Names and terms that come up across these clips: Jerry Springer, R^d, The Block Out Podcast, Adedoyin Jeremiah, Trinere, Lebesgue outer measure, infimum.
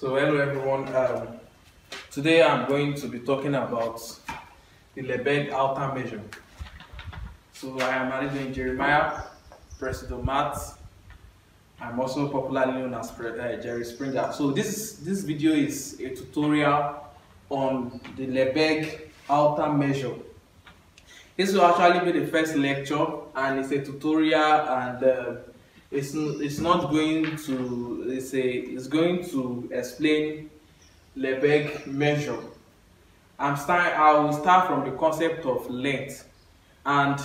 So hello everyone, today I'm going to be talking about the Lebesgue outer measure. So I am Adedoyin Jeremiah, President of Maths. I'm also popularly known as Jerry Springer. So this video is a tutorial on the Lebesgue outer measure. This will actually be the first lecture and it's a tutorial, and it's going to explain Lebesgue measure. I will start from the concept of length, and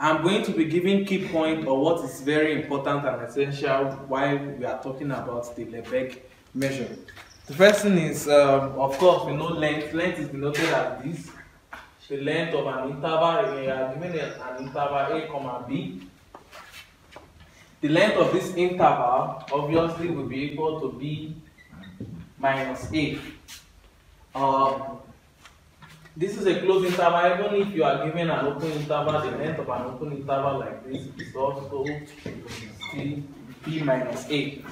I'm going to be giving key point or what is very important and essential while we are talking about the Lebesgue measure. The first thing is, of course, we know length. Length is denoted as this: the length of an interval. We are given an interval a comma b. The length of this interval obviously will be equal to b minus a. This is a closed interval. Even if you are given an open interval, the length of an open interval like this is also b minus a.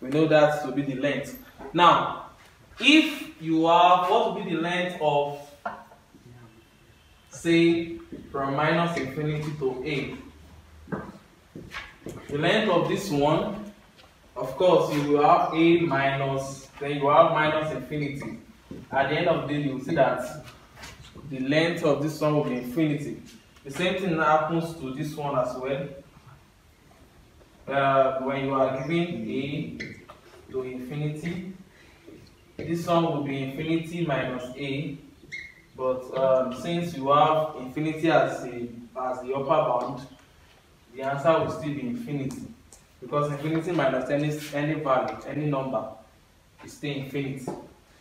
We know that to be the length. Now, if you are, what will be the length of, say, from minus infinity to a? The length of this one, of course, you will have a minus, then you will have minus infinity. At the end of the day, you will see that the length of this one will be infinity. The same thing happens to this one as well. When you are given a to infinity, this one will be infinity minus a. But since you have infinity as the upper bound, the answer will still be infinity, because infinity minus any value, any number, is still infinity.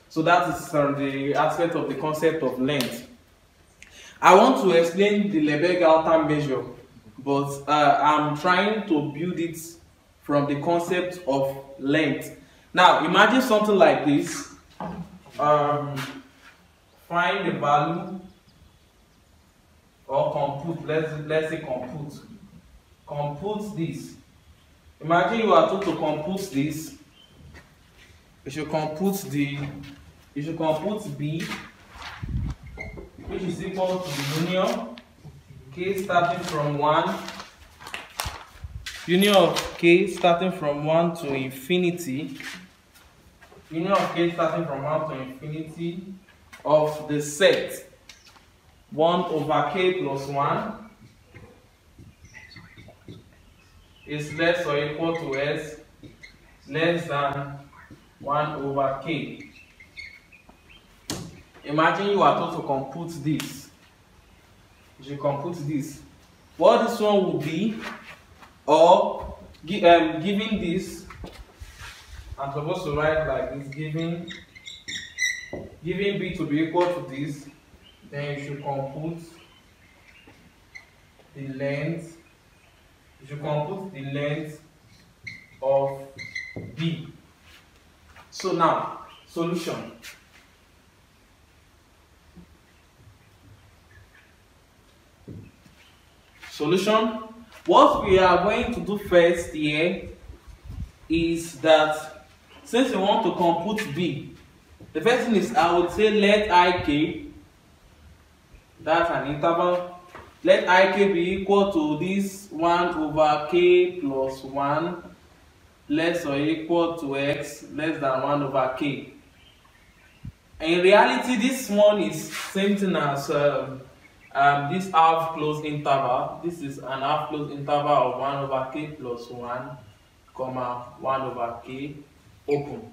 So that is the aspect of the concept of length. I want to explain the Lebesgue outer measure, but I'm trying to build it from the concept of length. Now imagine something like this. Find the value or compute. Let's say compute. Compute this. Imagine you are told to compute this. You should compute b, which is equal to the union k starting from 1. Union of k starting from 1 to infinity. Union of k starting from 1 to infinity of the set 1 over k plus 1 is less or equal to s less than 1 over k. Imagine you are told to compute this. You compute this. What this one will be, or given this, I'm supposed to write like this: given b to be equal to this, then you should compute the length. You compute the length of b. So now, solution. Solution. What we are going to do first here is that since we want to compute b, the first thing is I would say let ik, that's an interval. Let ik be equal to this 1 over k plus 1 less or equal to x less than 1 over k. In reality, this one is same thing as this half closed interval. This is an half closed interval of 1 over k plus 1 comma 1 over k open.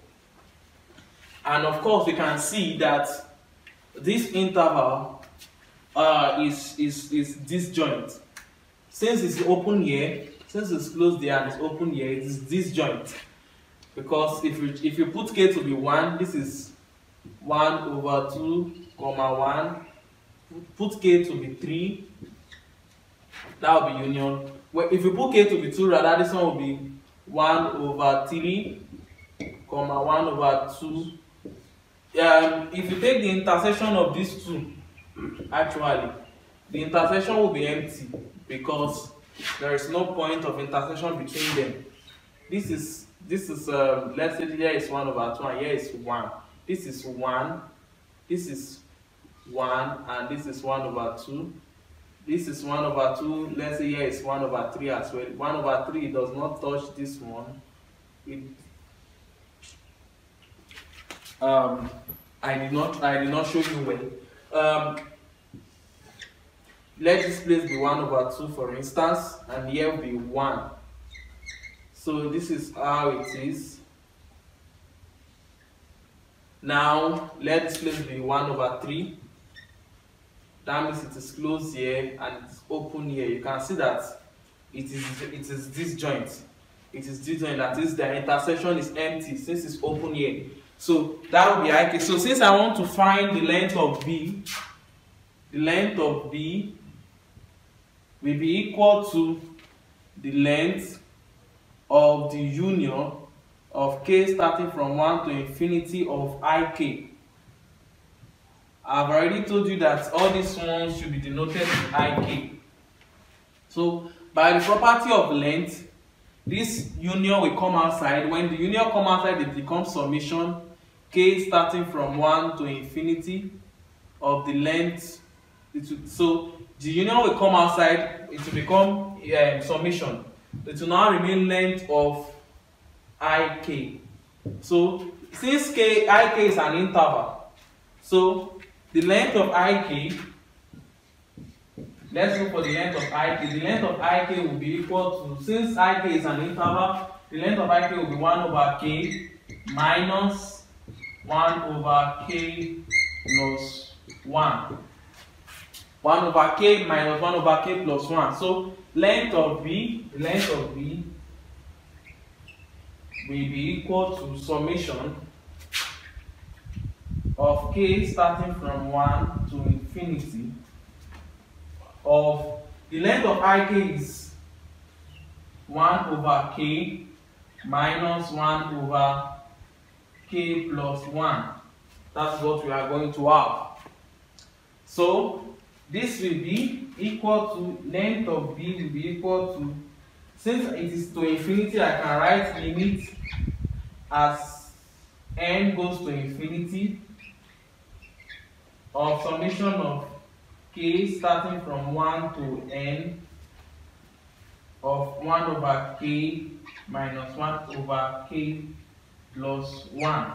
And of course, we can see that this interval is disjoint. Since it's open here, since it's closed there and it's open here, it is disjoint, because if you put k to be 1, this is 1 over 2 comma 1. Put k to be 3, that will be union. Well, if you put k to be 2 rather, this one will be 1 over 3 comma 1 over 2. If you take the intersection of these two, actually, the intersection will be empty because there is no point of intersection between them. This is This is, let's say here is 1 over 2 and here is 1. This is 1, this is 1, and this is 1 over 2. This is 1 over 2, let's say here is 1 over 3 as well. 1 over 3 does not touch this one. I did not show you well. Let this place be 1 over 2 for instance, and here will be 1. So this is how it is. Now let this place be 1 over 3. That means it is closed here and it's open here. You can see that it is disjoint. It is disjoint, that is the intersection is empty since it's open here. So that will be okay. So since I want to find the length of B, the length of B will be equal to the length of the union of K starting from 1 to infinity of IK. I've already told you that all these ones should be denoted with IK. So by the property of length, this union will come outside. When the union comes outside, it becomes summation K starting from 1 to infinity of the length. So the union will come outside, it will become summation. It will now remain length of IK. So since IK is an interval, so the length of IK, let's look for the length of IK. The length of IK will be equal to, since IK is an interval, the length of IK will be 1 over K minus 1 over K plus 1. 1 over K minus 1 over K plus 1. So length of B, the length of B will be equal to summation of K starting from 1 to infinity of the length of IK is 1 over K minus 1 over K plus 1. That's what we are going to have. So this will be equal to, length of B will be equal to, since it is to infinity, I can write limit as n goes to infinity of summation of K starting from 1 to n of 1 over K minus 1 over K plus 1.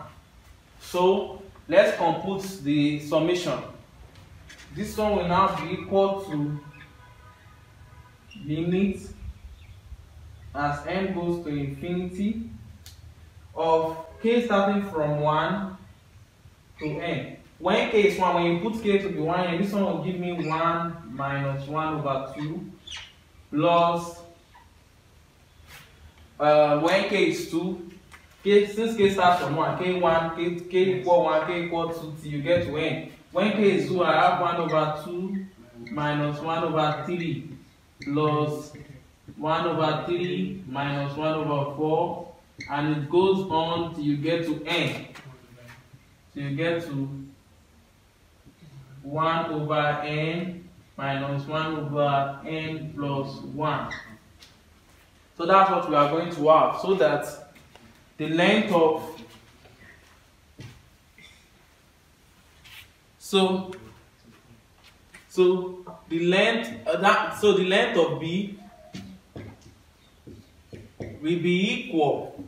So let's compute the summation. This one will now be equal to limit as n goes to infinity of K starting from 1 to n. When K is 1, when you put K to be 1, and this one will give me 1 minus 1 over 2 plus when K is 2, K, since K starts from 1, K1, K equal 1, K equal 2 till you get to n. When K is 2, I have 1 over 2 minus 1 over 3 plus 1 over 3 minus 1 over 4, and it goes on till you get to n. So you get to 1 over n minus 1 over n plus 1. So that's what we are going to have. So that the length of, so the length of B will be equal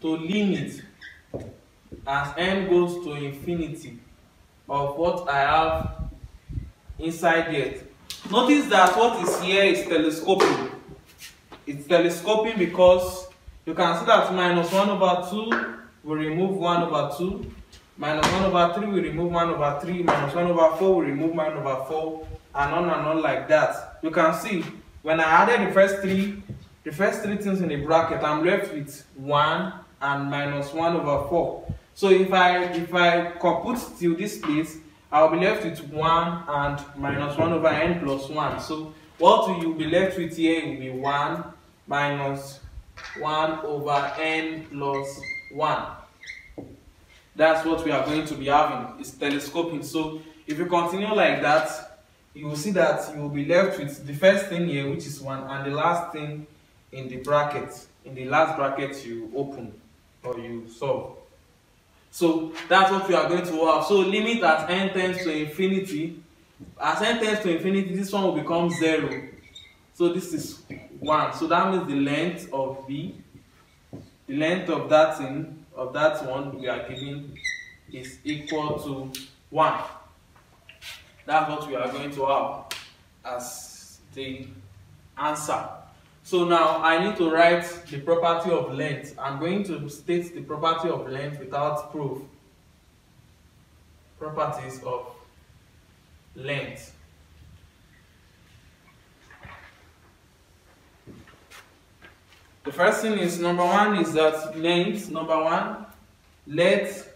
to limit as n goes to infinity of what I have inside it. Notice that what is here is telescoping. It's telescoping because you can see that minus 1 over 2 will remove 1 over 2. Minus 1 over 3 will remove 1 over 3, minus 1 over 4 will remove 1 over 4, and on like that. You can see, when I added the first three things in the bracket, I'm left with 1 and minus 1 over 4. So if I compute till this place, I'll be left with 1 and minus 1 over n plus 1. So what you'll be left with here will be 1 minus 1 over n plus 1. That's what we are going to be having. It's telescoping. So if you continue like that, you will see that you will be left with the first thing here, which is 1, and the last thing in the bracket. in the last bracket you open or you solve. So that's what we are going to have. So limit as n tends to infinity. As n tends to infinity, this one will become 0. So this is 1. So that means the length of b, the length of that thing, of that one we are giving, is equal to 1. That's what we are going to have as the answer. So now I need to write the property of length. I'm going to state the property of length without proof. Properties of length. The first thing is, number one is that length, number one, let,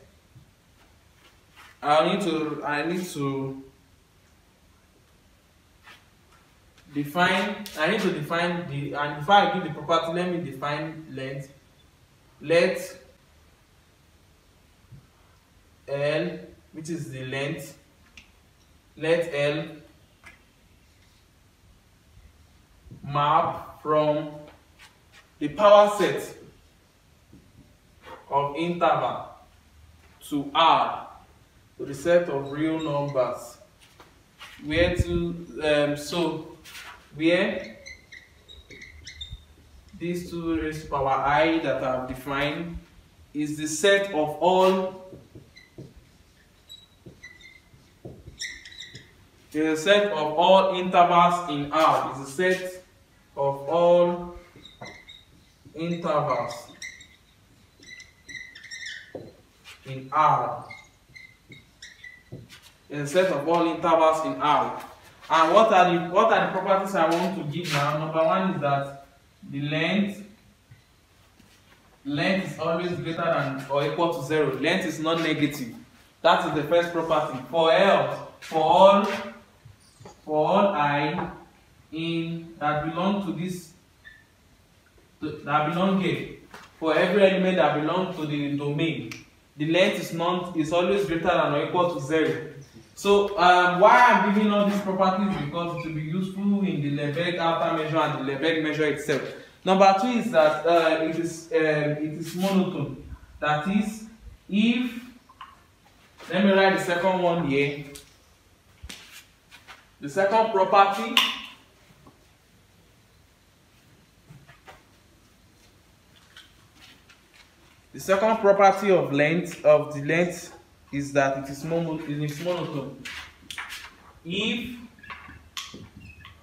I need to define the, and if I give the property, let me define length. Let L, which is the length, let L map from the power set of interval to R, to the set of real numbers, where to where these 2 raised to power I that I have defined is the set of all, is the set of all intervals in R, is the set of all intervals in R, is the set of all intervals in R. And what are the properties I want to give now? Number one is that the length is always greater than or equal to 0. Length is not negative. That is the first property. For L, for all I in that belong to this, that belong here, for every element that belongs to the domain, the length is always greater than or equal to 0. So why I'm giving all these properties, because it will be useful in the Lebesgue outer measure and the Lebesgue measure itself. Number two is that it is monotone. That is, if, let me write the second one here. The second property of length, of the length, is that it is monotone. If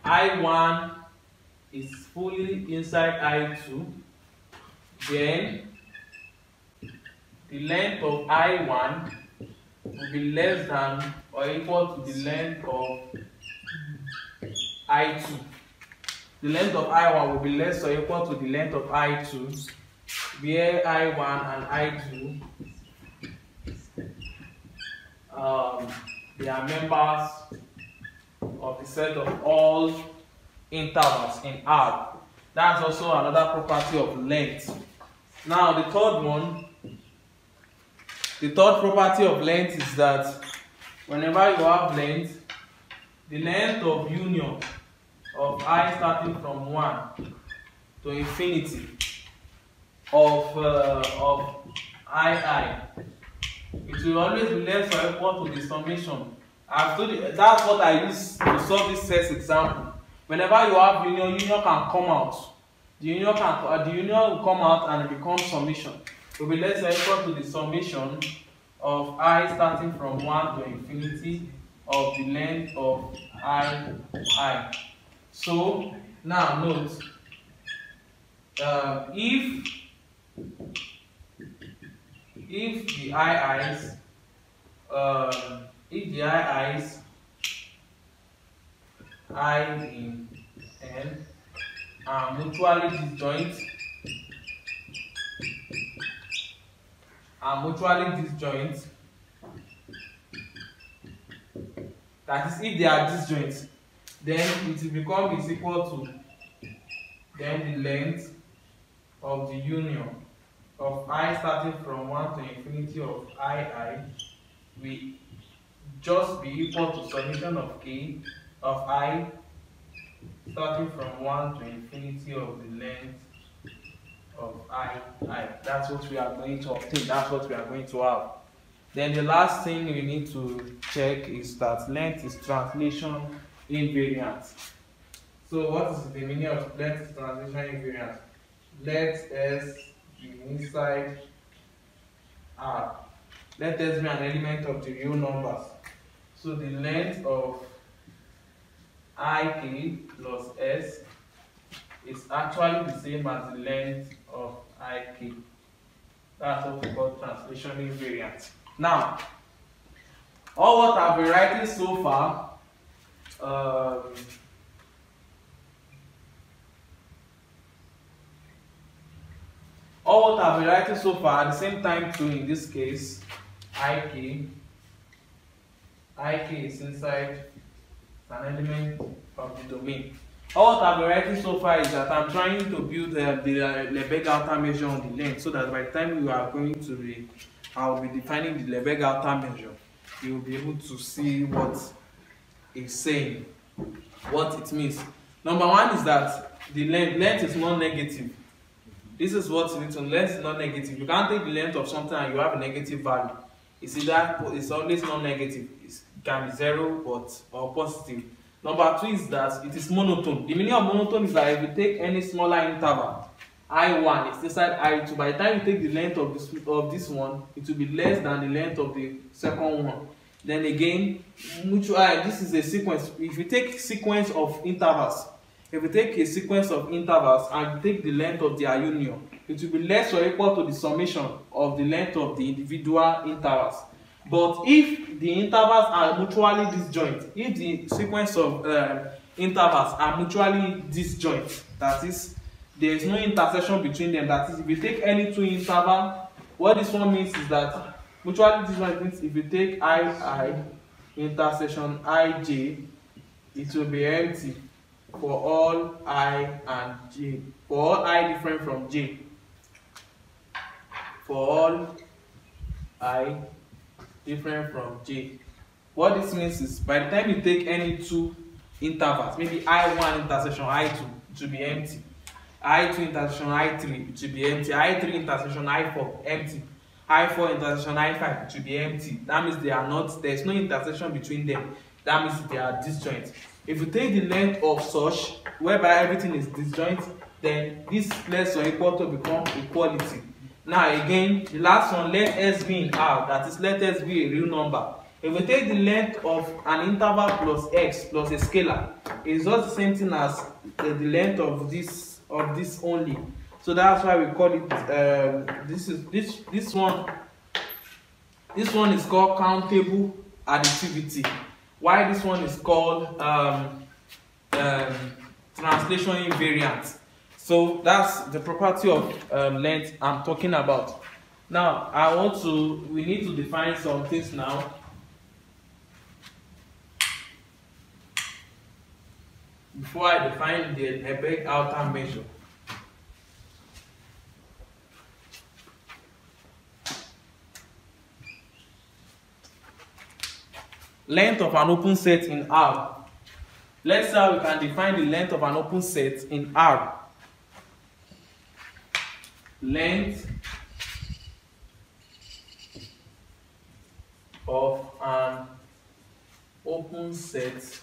I1 is fully inside I2, then the length of I1 will be less than or equal to the length of I2. The length of I1 will be less or equal to the length of I2, where I1 and I2, they are members of the set of all intervals in R. That's also another property of length. Now the third one, the third property of length is that whenever you have length, the length of union of I starting from 1 to infinity of II, it will always be less or equal to the summation. That's what I use to solve this first example. Whenever you have union can come out. The union will come out and it becomes summation. It will be less or equal to the summation of I starting from 1 to infinity of the length of II. So now note, if the II's I in N are mutually disjoint, that is, if they are disjoint, then it will become is equal to then the length of the union of I starting from 1 to infinity of II will just be equal to summation of K of I starting from 1 to infinity of the length of I. That's what we are going to obtain. That's what we are going to have. Then the last thing we need to check is that length is translation invariant. So what is the meaning of length is translation invariant? Let S be inside R. Let S be an element of the real numbers. So the length of ik plus s is actually the same as the length of ik. That's what we call translation invariant. Now, all what I've been writing so far, at the same time too, in this case, ik is inside an element of the domain. All that I've been writing so far is that I'm trying to build the Lebesgue outer measure on the length, so that by the time you are going to be, I'll be defining the Lebesgue outer measure, you'll be able to see what it's saying, what it means. Number one is that the length is non-negative. This is what's written, length is non-negative. You can't take the length of something and you have a negative value. It's always non-negative. It can be zero or positive. Number two is that it is monotone. The meaning of monotone is that if you take any smaller interval, I1 is inside I2. By the time you take the length of this one, it will be less than the length of the second one. Then again, this is a sequence. If you take sequence of intervals, and take the length of their union, it will be less or equal to the summation of the length of the individual intervals. But if the intervals are mutually disjoint, if the sequence of intervals are mutually disjoint, that is, there is no intersection between them. That is, if you take any two interval, what this one means is that mutually disjoint means if you take I intersection ij, it will be empty for all I and j, for all I different from j, for all I different from j. What this means is by the time you take any two intervals, maybe I1 intersection I2, it will be empty. I2 intersection I3, it will be empty. I3 intersection I4, empty. I4 intersection I5, it will be empty. That means there is no intersection between them. That means they are disjoint. If you take the length of such, whereby everything is disjoint, then this less or equal to become equality. Now again, the last one, let S be in R, that is, let S be a real number. If we take the length of an interval plus x plus a scalar, it's not the same thing as the length of this only. So that's why we call it this one is called countable additivity. Why this one is called translation invariant. So that's the property of length I'm talking about. Now we need to define some things now. Before I define the Lebesgue outer measure. Length of an open set in R. Let's see how we can define the length of an open set in R. Length of an open set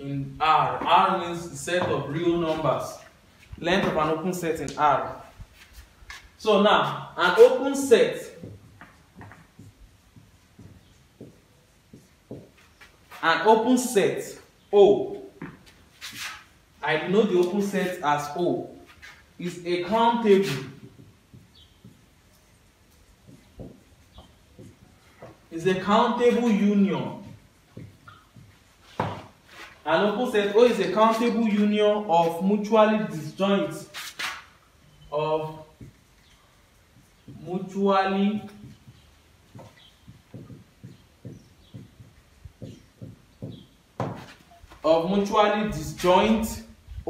in R. R means the set of real numbers. Length of an open set in R. So now, an open set. An open set O, I denote the open set as O, is a countable. It's a countable union. An open set O is a countable union of mutually disjoint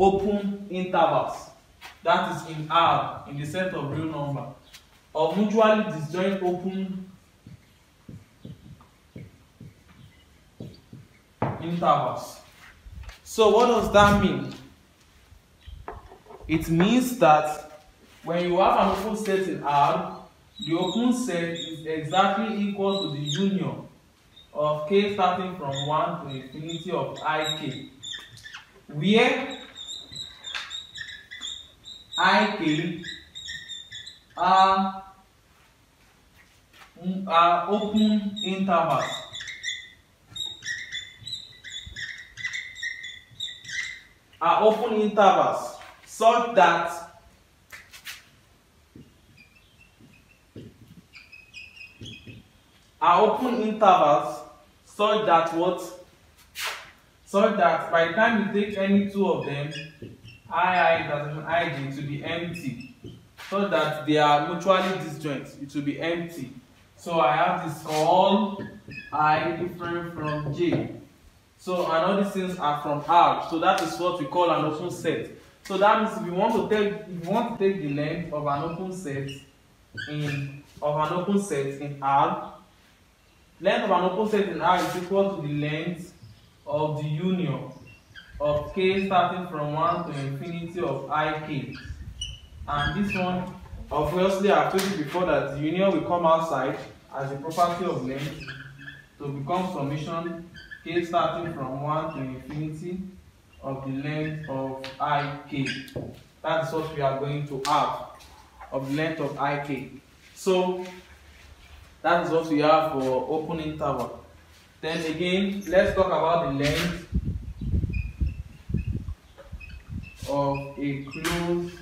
open intervals, that is in R, in the set of real number, of mutually disjoint open intervals. So what does that mean? It means that when you have an open set in R, the open set is exactly equal to the union of k starting from 1 to infinity of ik, where ik are open intervals. Such that such that by the time you take any two of them, ii doesn't mean ij, it will be empty. So that they are mutually disjoint, it will be empty. So I have this all I different from j. So and all these things are from R. So that is what we call an open set. So that means if you want to take the length of an open set in R, length of an open set in R is equal to the length of the union of k starting from 1 to infinity of ik. And this one, obviously I told you before that the union will come outside as a property of length to become summation k starting from 1 to infinity of the length of ik. That's what we are going to have, of the length of ik. So that is what we have for open interval. Then again, let's talk about the length of a closed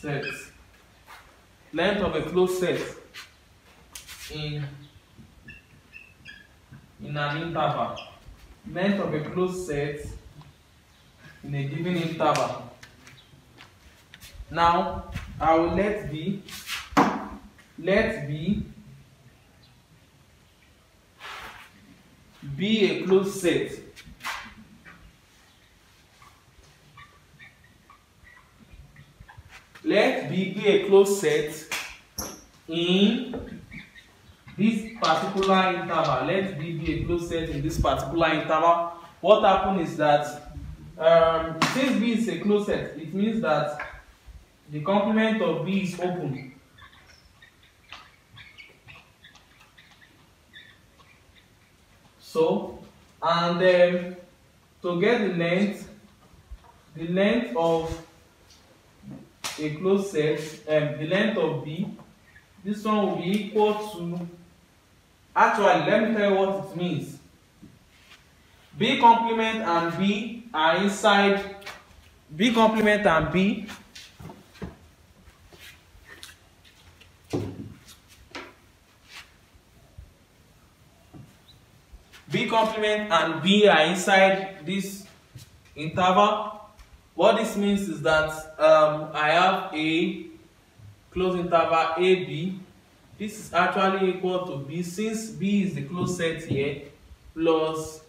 set. Length of a closed set in an interval. Length of a closed set in a given interval. Now, I will let B. Let B a closed set. Let B be a closed set in this particular interval. Let B be a closed set in this particular interval. What happens is that since B is a closed set, it means that the complement of B is open. So, and to get the length of a closed set, the length of B, this one will be equal to, actually, let me tell you what it means. B complement and B are inside, B complement and B are inside this interval. What this means is that I have a closed interval AB. This is actually equal to B, since B is the closed set here, plus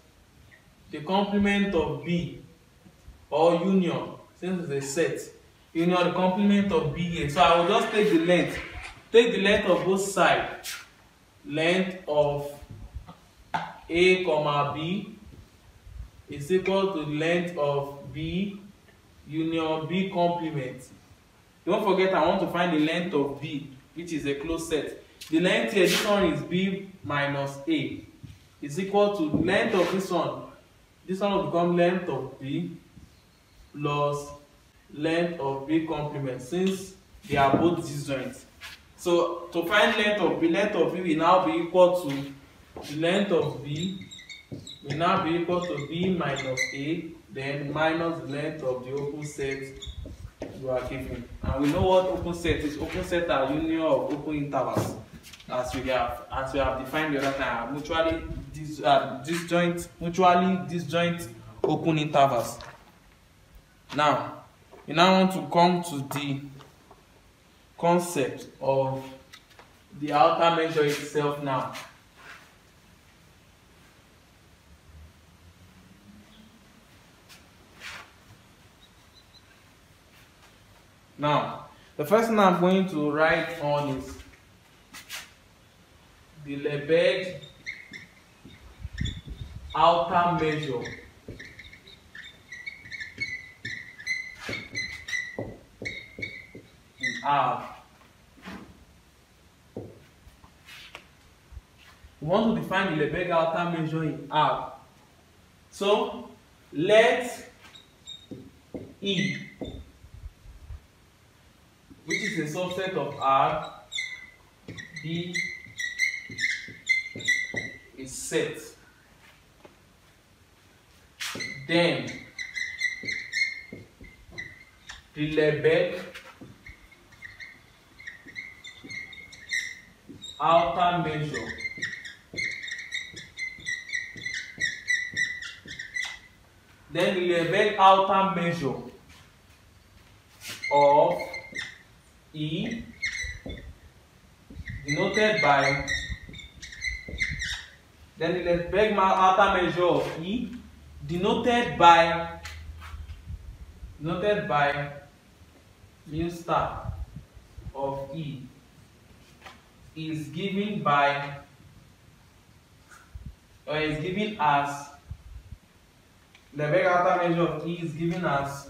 the complement of B, or union, since it's a set, the complement of B here. So I will just take the length. Take the length of both sides. Length of A comma B is equal to the length of B union B complement. Don't forget, I want to find the length of B, which is a closed set. The length here, this one is B minus A, is equal to the length of this one. This one will become length of B plus length of B complement, since they are both disjoint. So to find length of B will now be equal to the length of B will now be equal to B minus A, then minus the length of the open set you are given. And we know what open set is. Open set are union of open intervals, as we have defined the other time, mutually disjoint open intervals. Now we want to come to the concept of the outer measure itself now. Now, the first thing I'm going to write on is the Lebesgue outer measure in R. We want to define the Lebesgue outer measure in R. So let E, which is a subset of R, be a set. Then the Lebesgue outer measure of E, denoted by, the Lebesgue outer measure of E, denoted by, mu star of E, is given by, or is given as, the Lebesgue outer measure of E is given as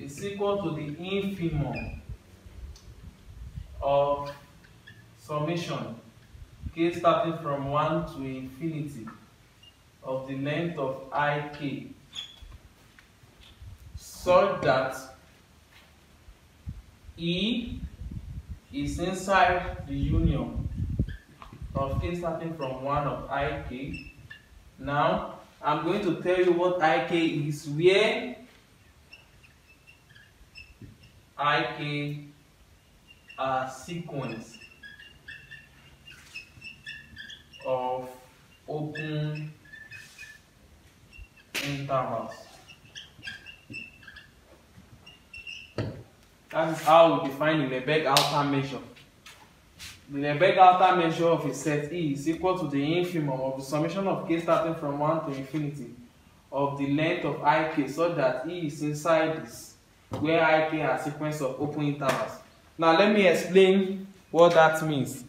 is equal to the infimum of summation k starting from 1 to infinity of the length of ik, such that E is inside the union of k starting from 1 of ik. Now I'm going to tell you what ik is, where ik are sequence of open intervals. That is how we define the Lebesgue outer measure. The Lebesgue outer measure of a set E is equal to the infimum of the summation of k starting from 1 to infinity of the length of ik, so that E is inside this, where ik are a sequence of open intervals. Now let me explain what that means.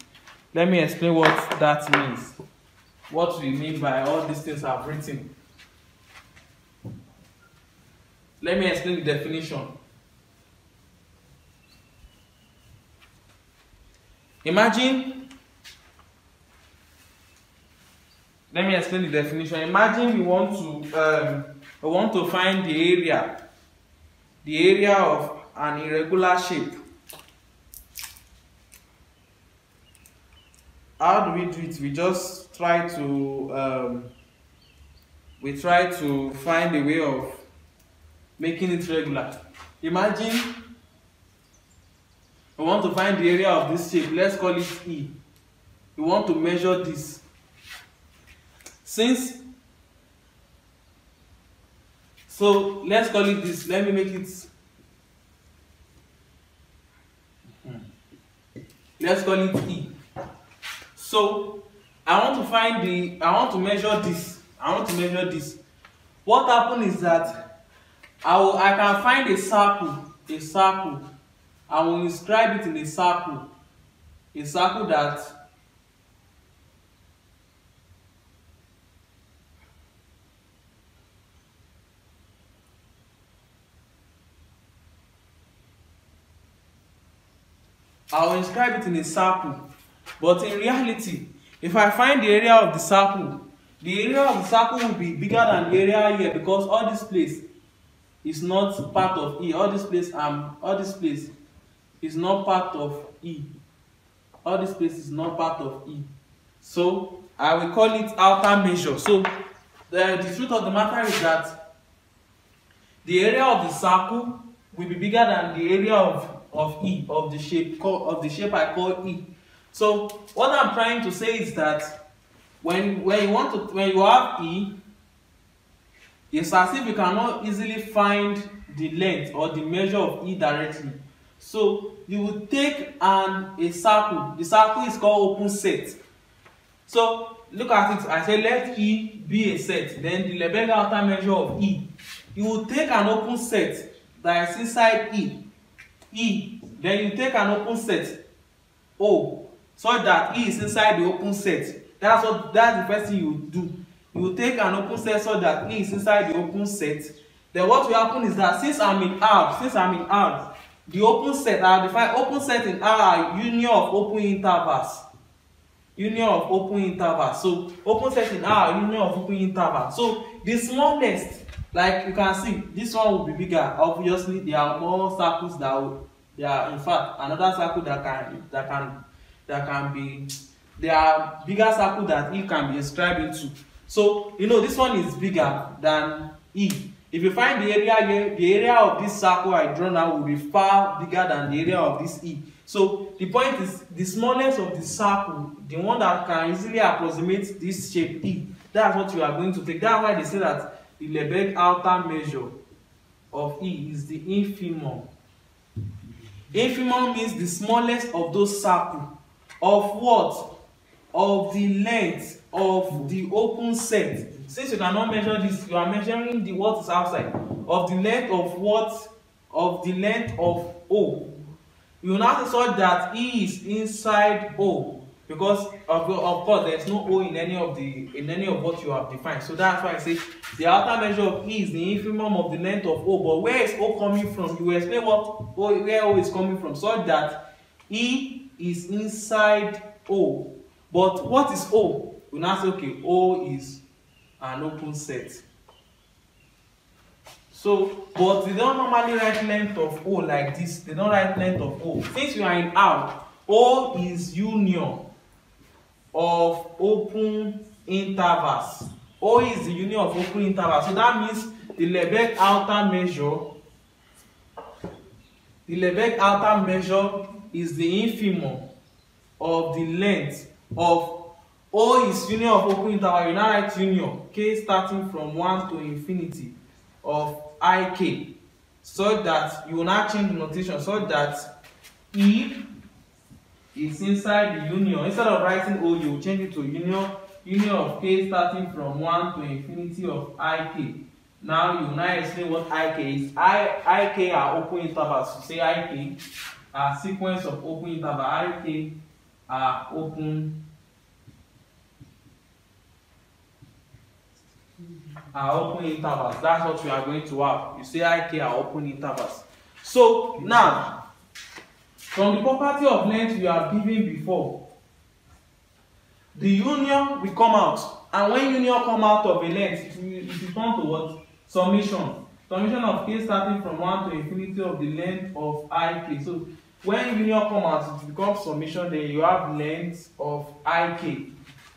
What we mean by all these things I've written. Let me explain the definition. Imagine we want to find the area of an irregular shape. How do we do it? We just try to find a way of making it regular. Imagine we want to find the area of this shape. Let's call it E. We want to measure this. So let's call it this. Let me make it. Let's call it E. So I want to measure this. What happens is that I can find a circle. I will inscribe it in a circle that but in reality, if I find the area of the circle, will be bigger than the area here, because all this place is not part of E. All this place is not part of E. So I will call it outer measure. So the truth of the matter is that the area of the circle will be bigger than the area of E, of the shape I call E. So what I'm trying to say is that when you have E, it's as if you cannot easily find the length or the measure of E directly. So you will take a circle. The circle is called open set. So look at it. I say let E be a set. Then the Lebesgue outer measure of E. You will take an open set that is inside E. Then you take an open set O, so that E is inside the open set. That's the first thing you do. you take an open set so that E is inside the open set. Then what will happen is that since I'm in R, the open set, I define open set in R are union of open intervals. Union of open intervals. So open set in R are union of open intervals. So the smallest, like you can see, this one will be bigger. Obviously, there are more circles that will, there are in fact another circle there are bigger circles that E can be inscribed into. So you know this one is bigger than E. If you find the area here, the area of this circle I draw now will be far bigger than the area of this E. So the point is the smallest of the circle, the one that can easily approximate this shape E, that's what you are going to take. That's why they say that the Lebesgue outer measure of E is the infimum. Infimum means the smallest of those circles. Of what? Of the length of the open set. Since you cannot measure this, you are measuring the what is outside. Of the length of what? Of the length of O. You will now such that E is inside O, because of course there is no O in any of what you have defined. So that's why I say the outer measure of E is the infimum of the length of O. But where is O coming from? You will explain where O is coming from, such that E is inside O. But what is O? You now say okay, O is an open set. So, but they don't normally write length of O like this. They don't write length of O. Since you are in R, O is union of open intervals. O is the union of open intervals. So that means the Lebesgue outer measure. The Lebesgue outer measure is the infimum of the length of O is union of open interval. You now write union K starting from 1 to infinity of IK, so that you will not change the notation, so that E is inside the union. Instead of writing O, you will change it to union of K starting from 1 to infinity of IK. Now you will now explain what IK is. IK are open intervals. You say IK are sequence of open intervals. IK are open intervals. That's what we are going to have. You say IK are open intervals. So now, from the property of length we are given before, the union will come out, and when union come out of a length, it will come to what? Summation. Summation of K starting from 1 to infinity of the length of IK. So when union come out, it becomes summation. Then you have length of IK.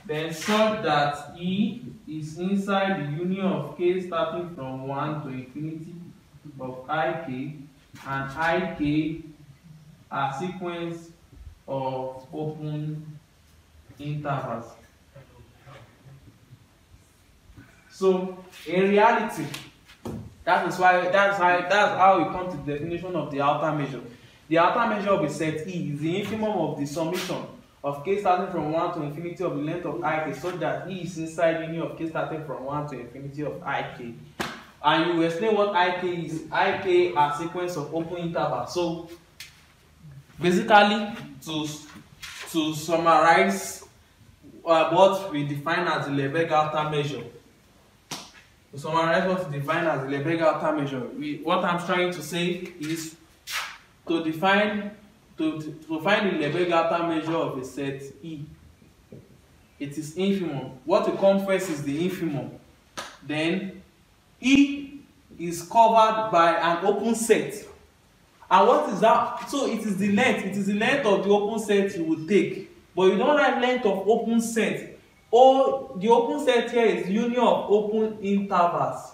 Then such that E is inside the union of K starting from 1 to infinity of IK, and IK are sequence of open intervals. So in reality, that's how we come to the definition of the outer measure. The outer measure of a set E is the infimum of the summation of K starting from 1 to infinity of the length of IK, so that E is inside the union of K starting from 1 to infinity of IK. And you explain what IK is. IK are sequence of open intervals. So basically, to summarize what we define as the Lebesgue outer measure. To summarize what we define as the Lebesgue outer measure, what I'm trying to say is to find the Lebesgue outer measure of a set E, it is infimum. What will come first is the infimum. Then E is covered by an open set. And what is that? So it is the length. It is the length of the open set you will take. But you don't have length of open set. Or the open set here is union of open intervals.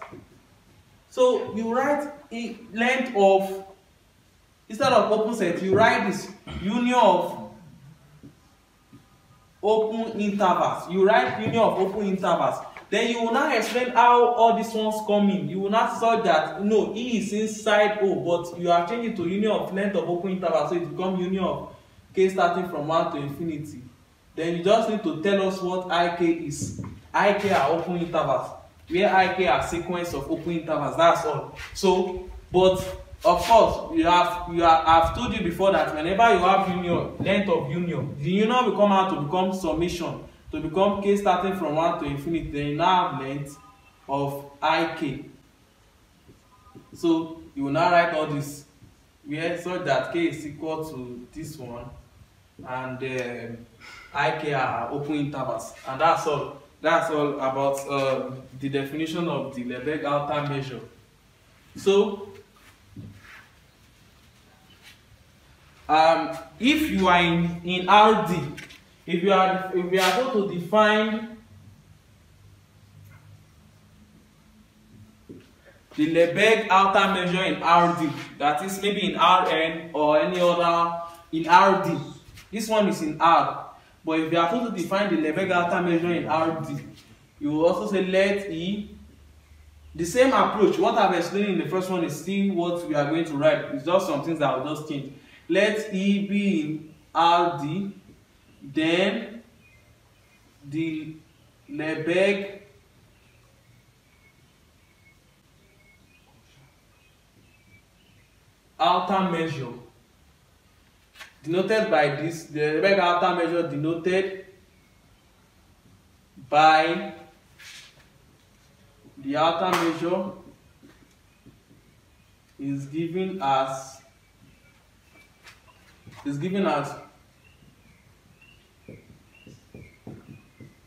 So you write length of, instead of open set, you write this union of open intervals. You write union of open intervals. Then you will now explain how all these ones come in. You will now say that no, E is inside O, but you are changing to union of length of open intervals, so it becomes union of K starting from 1 to infinity. Then you just need to tell us what IK is. IK are open intervals, where IK are sequence of open intervals. That's all. So, but of course, I've told you before that whenever you have union, length of union, the union will come out to become summation. to become k starting from 1 to infinity, then you now have length of ik. So you will now write all this where such that k is equal to this one and ik are open intervals, and that's all. That's all about the definition of the Lebesgue outer measure. So if you are in R^d, if we are going to define the Lebesgue outer measure in R^d, that is maybe in Rn or any other in R^d. This one is in R. But if you are going to define the Lebesgue outer measure in R^d, you will also say let E. The same approach, what I've explained in the first one is still what we are going to write. It's just some things that will just change. Let E be in R^d, then the Lebesgue outer measure, denoted by this, the Lebesgue outer measure denoted by the outer measure is given as,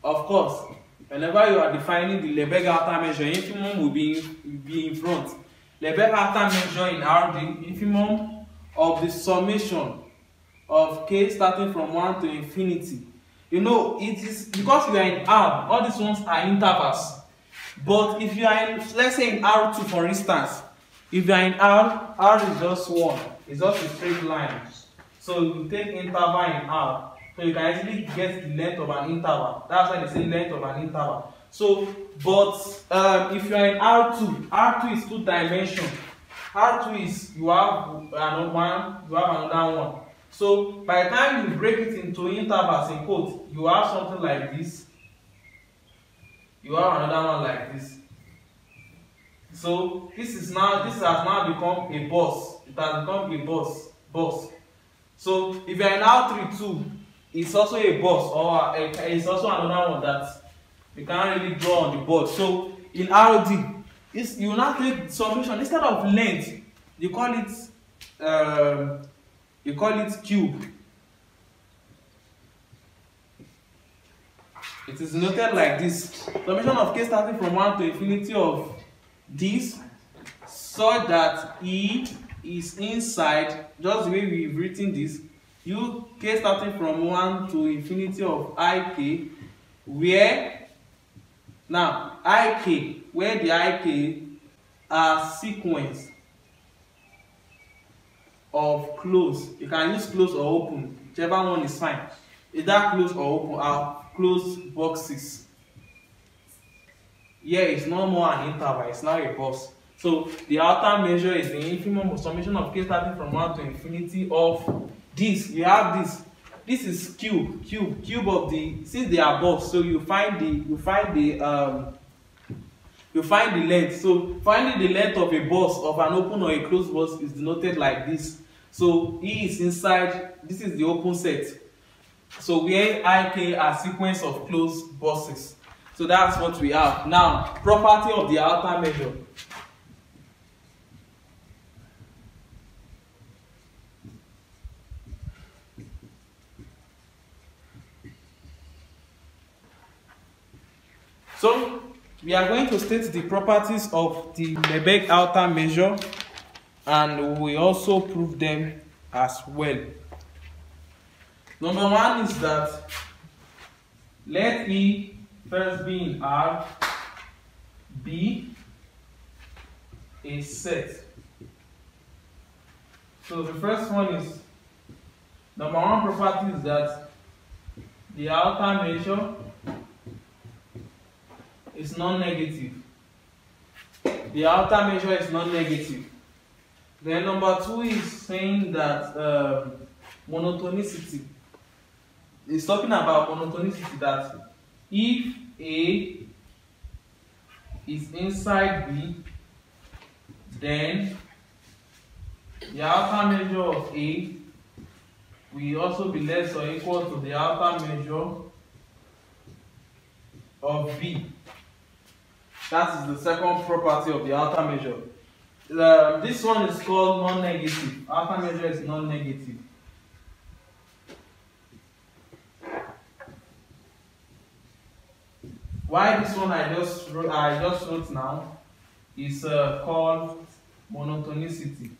of course, whenever you are defining the Lebesgue outer measure, infimum will be in front. Lebesgue outer measure in R^d, infimum of the summation of k starting from 1 to infinity. You know, it is because you are in R, all these ones are intervals. But if you are in, let's say in R2 for instance, if you are in R, R is just 1, it's just a straight line. So you take interval in R, so you can easily get the length of an interval. That's why they say length of an interval. So, but if you are in R2, R2 is two dimension. R2 is, you have another one, you have another one. So by the time you break it into intervals in quotes, you have something like this. You have another one like this. So this has now become a bus. It has become a bus. So if you are in R3 too, it's also a bus, or it's also another one that you can't really draw on the board. So in R&D, you now take summation instead of length. You call it cube. It is noted like this: summation of k starting from 1 to infinity of this, so that E is inside, just the way we've written this, k starting from 1 to infinity of ik, where now ik, where the ik are sequence of close. You can use close or open, whichever one is fine. Either close or open are closed boxes. Yeah, it's no more an interval, it's now a box. So the outer measure is the infimum summation of k starting from 1 to infinity of this. You have this. This is cube of the, since they are box, so you find the length. So finding the length of a box, of an open or a closed box, is denoted like this. So E is inside, this is the open set. So where ik are sequence of closed boxes. So that's what we have. Now, property of the outer measure. So we are going to state the properties of the Lebesgue outer measure, and we also prove them as well. Number one is that let E first be in R, be a set. So the first one is, number one property is that the outer measure is non-negative. The outer measure is non-negative. Then number two is saying that monotonicity. It's talking about monotonicity, that if A is inside B, then the outer measure of A will also be less or equal to the outer measure of V. That is the second property of the outer measure. This one is called non-negative. Outer measure is non-negative. Why this one I just wrote now is called monotonicity.